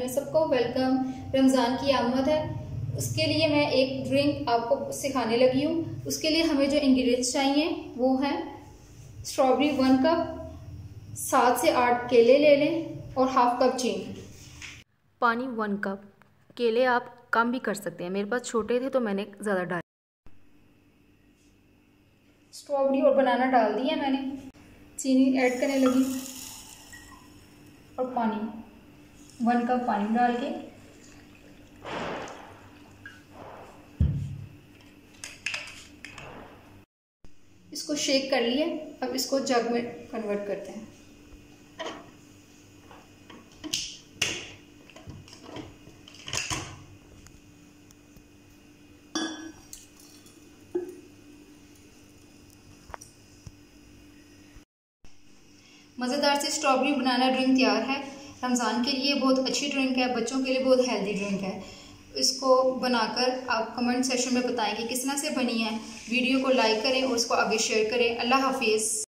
में सबको वेलकम। रमज़ान की आमद है, उसके लिए मैं एक ड्रिंक आपको सिखाने लगी हूँ। उसके लिए हमें जो इंग्रेडिएंट्स चाहिए वो हैं स्ट्रॉबेरी 1 कप, 7 से 8 केले ले लें और 1/2 कप चीनी, पानी 1 कप। केले आप कम भी कर सकते हैं, मेरे पास छोटे थे तो मैंने ज़्यादा डाले। स्ट्रॉबेरी और बनाना डाल दिया मैंने, चीनी ऐड करने लगी और पानी 1 कप पानी डाल के इसको शेक कर लिए। अब इसको जग में कन्वर्ट करते हैं। मज़ेदार से स्ट्रॉबेरी बनाना ड्रिंक तैयार है। रमज़ान के लिए बहुत अच्छी ड्रिंक है, बच्चों के लिए बहुत हेल्दी ड्रिंक है। इसको बनाकर आप कमेंट सेक्शन में बताएं कि किस तरह से बनी है। वीडियो को लाइक करें और इसको आगे शेयर करें। अल्लाह हाफिज़।